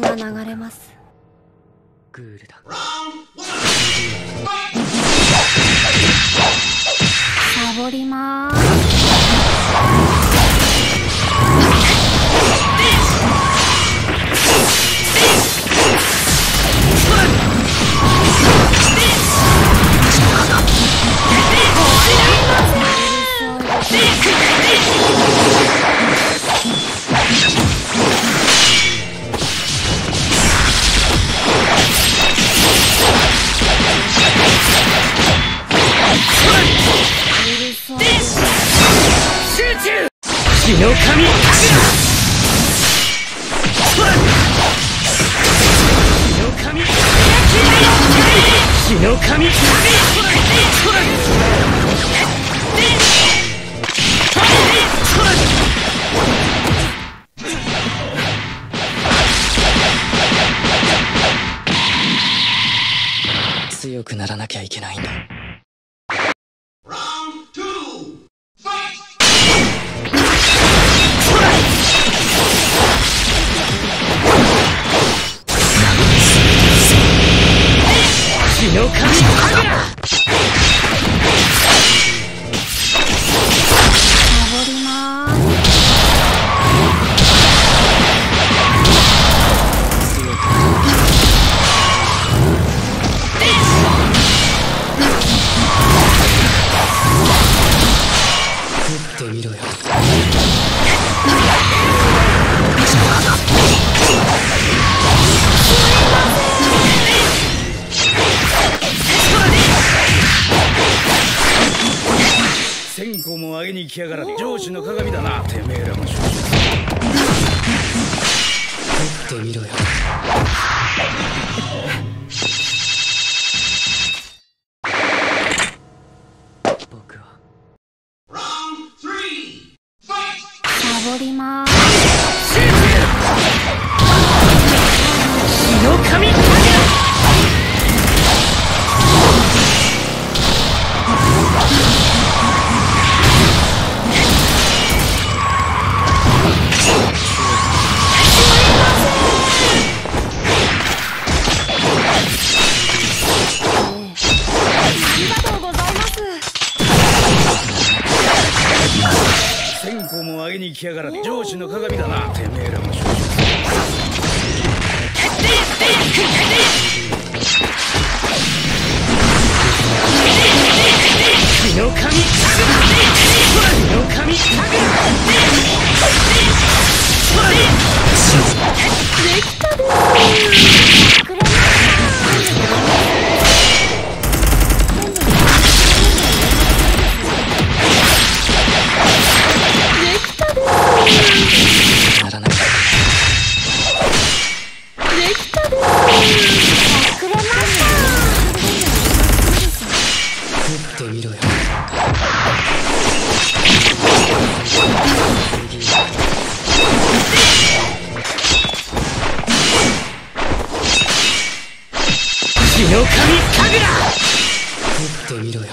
血が流れます。グールだ。サボりまーす。血の神強くならなきゃいけないんだ。血の神線香も上げに行きやがらね。上司の鏡だな。てめえらも上司だ。取ってみろよ。僕はサボりまーす。血の神行きやがらね。上司の鏡だな。てめえらも上司だ。血の神。できたです。血の神神楽！もっと見ろよ。